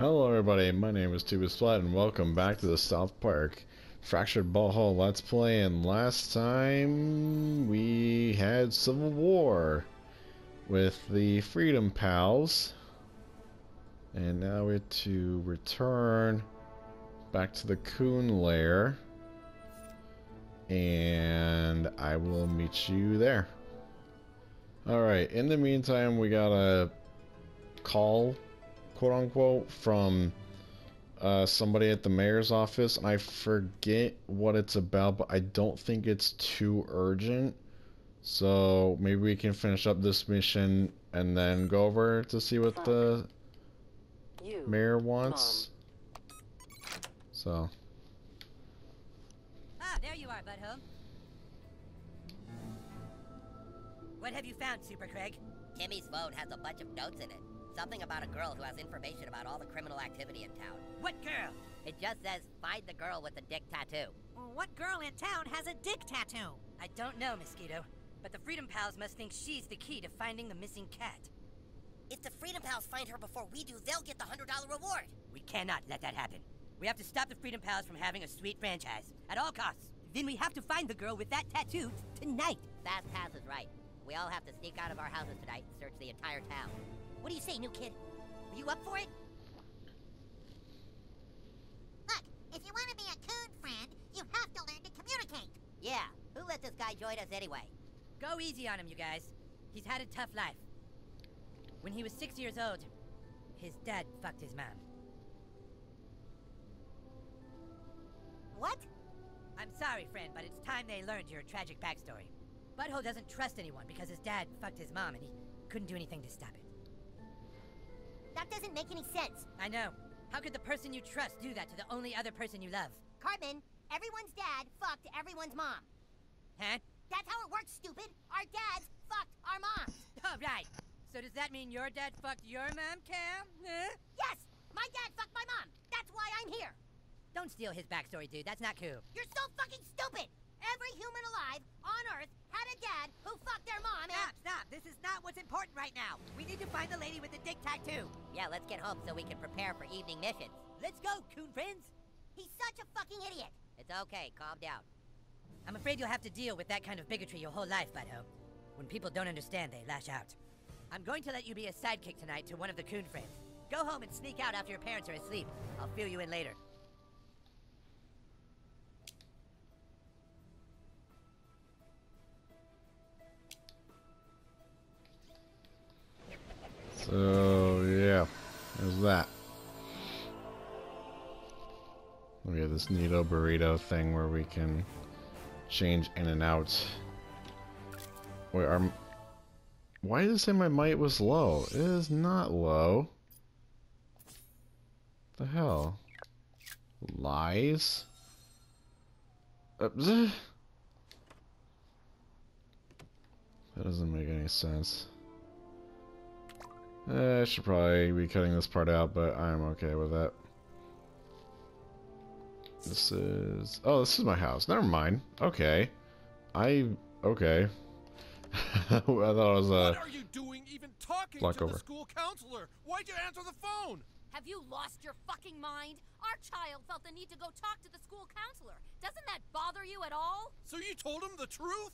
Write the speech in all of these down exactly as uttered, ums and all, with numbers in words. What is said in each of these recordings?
Hello everybody, my name is Tubasplat and welcome back to the South Park Fractured But Whole Let's Play. And last time we had Civil War with the Freedom Pals, and now we're to return back to the Coon Lair, and I will meet you there. Alright, in the meantime we got a call, quote unquote, from uh, somebody at the mayor's office. I forget what it's about, but I don't think it's too urgent, so maybe we can finish up this mission and then go over to see what the you, mayor wants. Mom. So. Ah, there you are, Butthole. What have you found, Super Craig? Timmy's phone has a bunch of notes in it. Something about a girl who has information about all the criminal activity in town. What girl? It just says, find the girl with the dick tattoo. What girl in town has a dick tattoo? I don't know, Mosquito, but the Freedom Pals must think she's the key to finding the missing cat. If the Freedom Pals find her before we do, they'll get the one hundred dollar reward. We cannot let that happen. We have to stop the Freedom Pals from having a sweet franchise, at all costs. Then we have to find the girl with that tattoo tonight. Fast Pass is right. We all have to sneak out of our houses tonight and search the entire town. What do you say, new kid? Are you up for it? Look, if you want to be a coon friend, you have to learn to communicate. Yeah, who let this guy join us anyway? Go easy on him, you guys. He's had a tough life. When he was six years old, his dad fucked his mom. What? I'm sorry, friend, but it's time they learned your tragic backstory. Butthole doesn't trust anyone because his dad fucked his mom and he couldn't do anything to stop it. That doesn't make any sense. I know. How could the person you trust do that to the only other person you love? Carmen, everyone's dad fucked everyone's mom. Huh? That's how it works, stupid. Our dads fucked our moms. Oh, right. So does that mean your dad fucked your mom, Cam? Huh? Yes! My dad fucked my mom. That's why I'm here. Don't steal his backstory, dude. That's not cool. You're so fucking stupid! Every human alive on Earth had a dad who fucked their mom and— Stop, stop. This is not what's important right now. We need to find the lady with the dick tattoo. Yeah, let's get home so we can prepare for evening missions. Let's go, coon friends. He's such a fucking idiot. It's okay. Calm down. I'm afraid you'll have to deal with that kind of bigotry your whole life, Butthole. When people don't understand, they lash out. I'm going to let you be a sidekick tonight to one of the coon friends. Go home and sneak out after your parents are asleep. I'll fill you in later. So yeah, there's that. We have this neato burrito thing where we can change in and out. Wait, our... Why did it say my might was low? It is not low. What the hell? Lies? That doesn't make any sense. I should probably be cutting this part out, but I'm okay with that. This is... Oh, this is my house. Never mind. Okay. I... Okay. I thought it was a... Uh, what are you doing even talking to the school counselor? Why'd you answer the phone? Have you lost your fucking mind? Our child felt the need to go talk to the school counselor. Doesn't that bother you at all? So you told him the truth?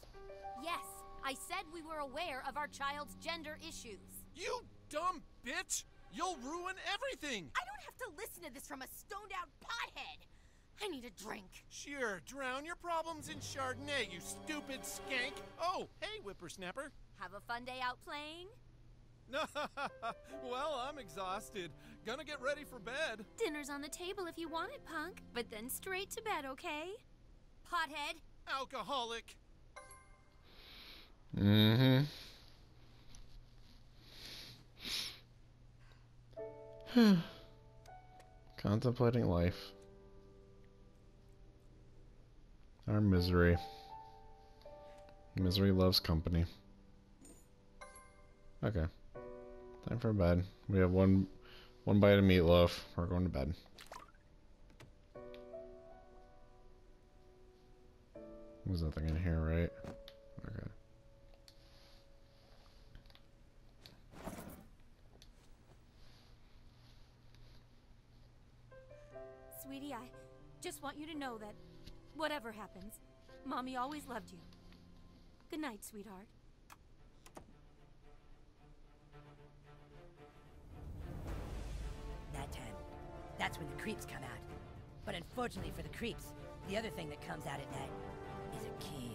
Yes. I said we were aware of our child's gender issues. You... dumb bitch! You'll ruin everything! I don't have to listen to this from a stoned-out pothead! I need a drink. Sure, drown your problems in Chardonnay, you stupid skank! Oh, hey, whippersnapper! Have a fun day out playing? Well, I'm exhausted. Gonna get ready for bed. Dinner's on the table if you want it, punk. But then straight to bed, okay? Pothead! Alcoholic! Mm-hmm. Contemplating life. Our misery. Misery loves company. Okay. Time for bed. We have one one bite of meatloaf. We're going to bed. There's nothing in here, right? Okay. sweetie, I just want you to know that whatever happens, Mommy always loved you. Good night, sweetheart. That time, that's when the creeps come out. But unfortunately for the creeps, the other thing that comes out at night is a kid.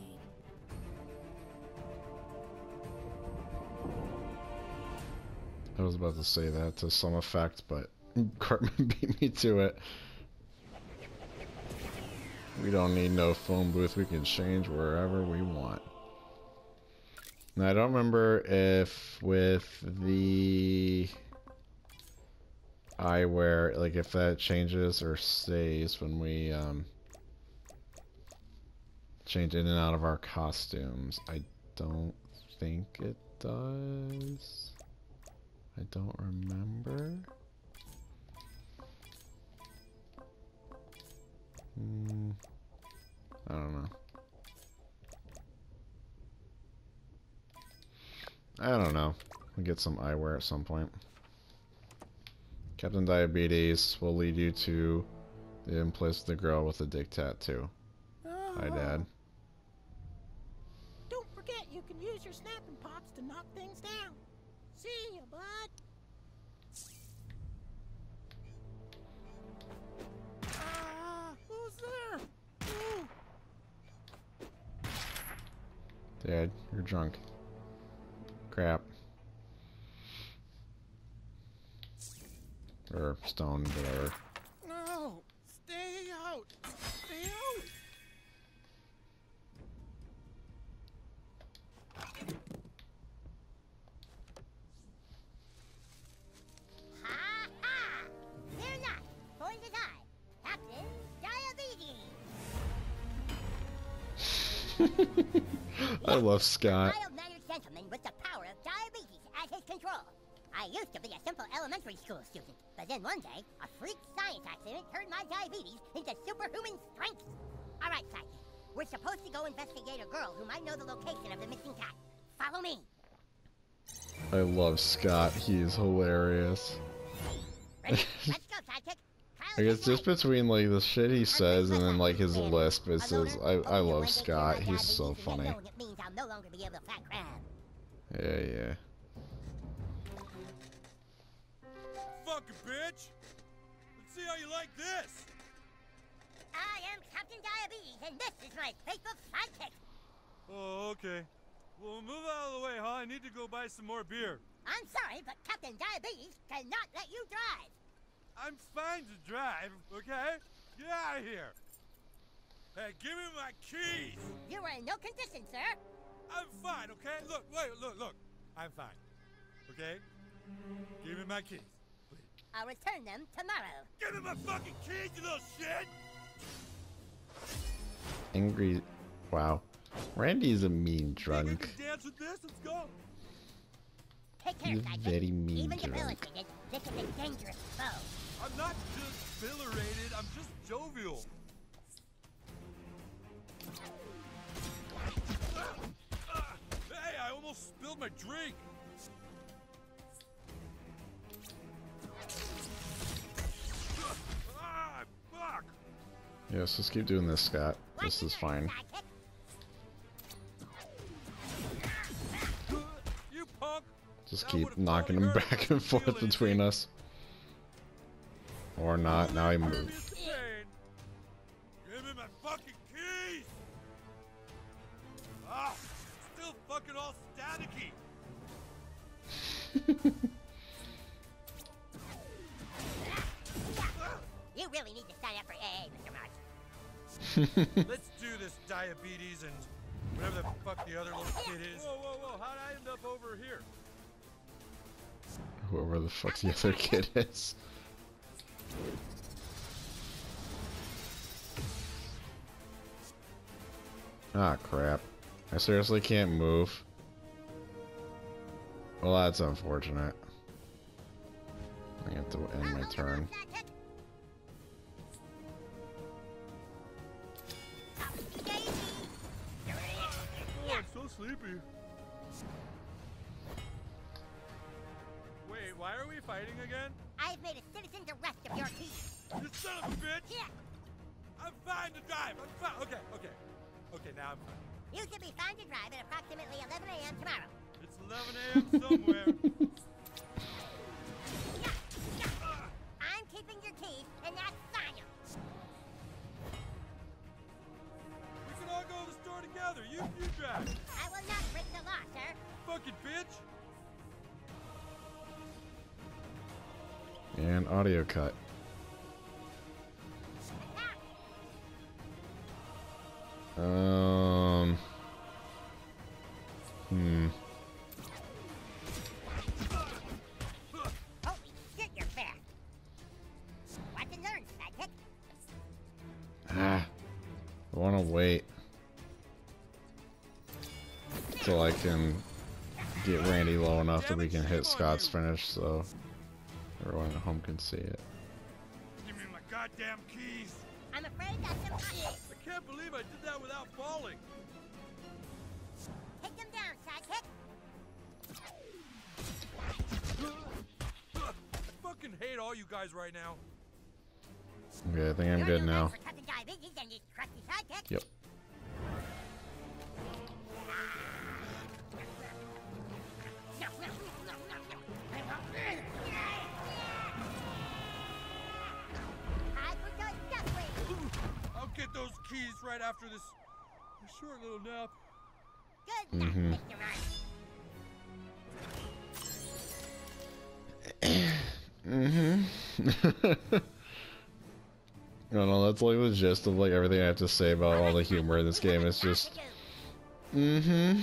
I was about to say that to some effect, but Cartman beat me to it. We don't need no phone booth. We can change wherever we want. Now, I don't remember if with the eyewear, like if that changes or stays when we um, change in and out of our costumes. I don't think it does. I don't remember. Hmm. I don't know. I don't know. We'll get some eyewear at some point. Captain Diabetes will lead you to the implicit the girl with the dick tattoo. Uh-huh. Hi, Dad. Don't forget you can use your snapping pops to knock things down. See ya, bud. Dad, you're drunk. Crap. Or stone, whatever. No! Stay out! Stay out! Ha ha! They're not going to die! Captain Diabetes! I love Scott. A mild-mannered gentleman with the power of diabetes at his control. I used to be a simple elementary school student, but then one day, a freak science accident turned my diabetes into superhuman strength. All right, Cy, we're supposed to go investigate a girl who might know the location of the missing cat. Follow me. I love Scott. He is hilarious. Ready? Let's go, sidekick. I guess just between like the shit he says and then like his lisp, it says I I love Scott. He's so funny. Yeah, yeah. Fucking bitch! Let's see how you like this. I am Captain Diabetes, and this is my faithful sidekick. Oh, okay. Well, move out of the way, huh? I need to go buy some more beer. I'm sorry, but Captain Diabetes cannot let you drive. I'm fine to drive, okay? Get out of here! Hey, give me my keys! You are in no condition, sir! I'm fine, okay? Look, wait, look, look. I'm fine. Okay? Give me my keys, please. I'll return them tomorrow. Give me my fucking keys, you little shit! Angry. Wow. Randy's a mean drunk. Think I can dance with this? Let's go! Take care, You're sidekick. Very mean Even drunk. Debilitated, this is a dangerous foe. I'm not just debilitated, I'm just jovial. Hey, I almost spilled my drink. Ah, fuck. Yes, let's keep doing this, Scott. This is fine. You punk. Just keep knocking him back and forth between us. Or not, now he moves. Give me my fucking keys! Ah, still fucking all staticky! You really need to sign up for A A, Mister March. Let's do this, diabetes and whatever the fuck the other little kid is. Whoa, whoa, whoa, how'd I end up over here? Whoever the fuck the other kid is. Ah, crap. I seriously can't move. Well, that's unfortunate. I have to end my turn. Oh, I'm so sleepy. Wait, why are we fighting again? I've made a citizen's arrest of your team. You son of a bitch! Yeah. I'm fine to drive. I'm fine. Okay, okay. Okay, now I'm fine. You can be fine to drive at approximately eleven A M tomorrow. It's eleven A M somewhere. Yeah, yeah. Uh. I'm keeping your keys, and that's final. We can all go to the store together. You, you drive. I will not break the law, sir. Fucking bitch. And audio cut. Um. Hmm. Holy shit, you're fast. Watch and learn, sidekick. Ah. I want to wait till I can get Randy low enough that we can hit Scott's finish, so everyone at home can see it. Give me my goddamn keys. I'm afraid that's impossible. I can't believe I did that without falling. Take him down, sidekick. I fucking hate all you guys right now. Okay, I think I'm You're good now. For Captain Diabetes and his crusty sidekick. Yep. Get those keys right after this short little nap. Good nap, mm-hmm. Mister Ryan. Mm-hmm. No, no, that's like the gist of like everything I have to say about all the humor in this game. It's just, mm-hmm.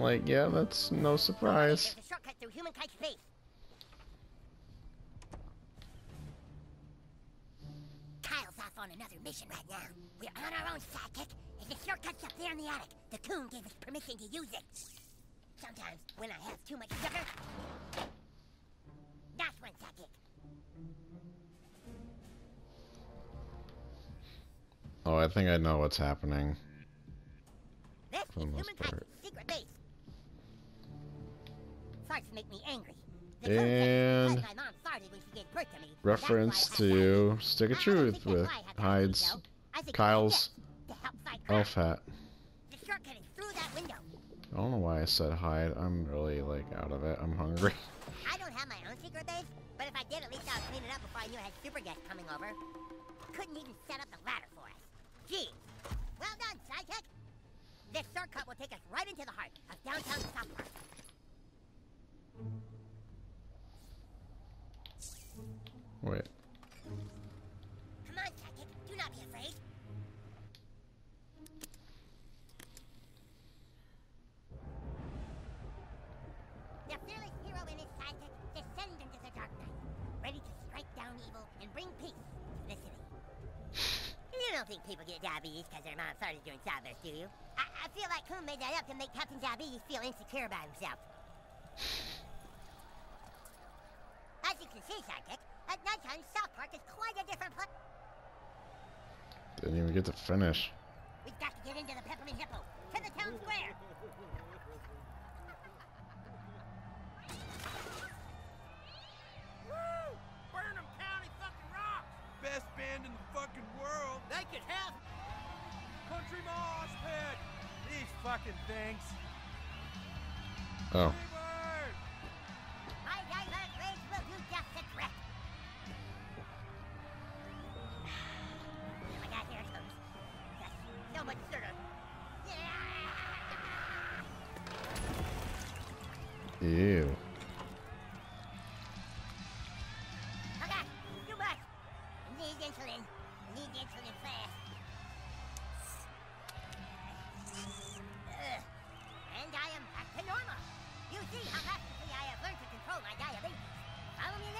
Like, yeah, that's no surprise. On another mission right now. We're on our own, sidekick. And the shortcut's up there in the attic. The coon gave us permission to use it. Sometimes, when I have too much sugar... That's one, sidekick. Oh, I think I know what's happening. This is human type's secret base. Farts make me angry. And reference to Stick of Truth with Hyde's Kyle's elf hat. I don't know why I said Hyde. I'm really like out of it. I'm hungry. I don't have my own secret base, but if I did, at least I'll clean it up before I knew I had super guests coming over. Couldn't even set up the ladder for us. Gee, well done, sidekick. This shortcut will take us right into the heart of downtown South Park. Wait. Come on, sidekick. Do not be afraid. The fearless hero and his sidekick descend into the dark night, ready to strike down evil and bring peace to the city. You don't think people get diabetes because their mom started doing toddlers, do you? I, I feel like Coon made that up to make Captain Diabetes feel insecure about himself. As you can see, sidekick, at nighttime, South Park is quite a different place. Didn't even get to finish. We've got to get into the Peppermint Hippo, to the town square. Woo! Burnham County fucking rocks! Best band in the fucking world. They could have Country Mosh Pit. These fucking things. Oh. Ew. Okay, too much. Need insulin. Need insulin fast. Ugh. And I am back to normal. You see how rapidly I have learned to control my diabetes. Follow me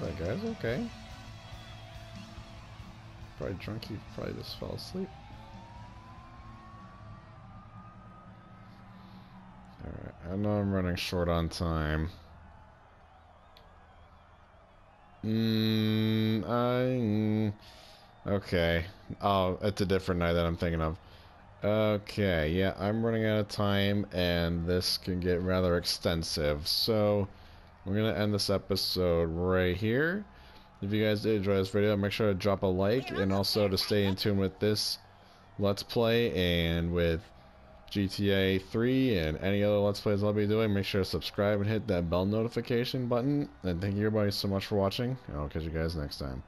this way. That guy's okay. Probably drunk. He probably just fell asleep. I know I'm running short on time. Mm, I, okay. Oh, it's a different night that I'm thinking of. Okay, yeah, I'm running out of time, and this can get rather extensive. So, We're going to end this episode right here. If you guys did enjoy this video, make sure to drop a like, and also to stay in tune with this Let's Play and with G T A three and any other Let's Plays I'll be doing. Make sure to subscribe and hit that bell notification button. And thank you everybody so much for watching, and I'll catch you guys next time.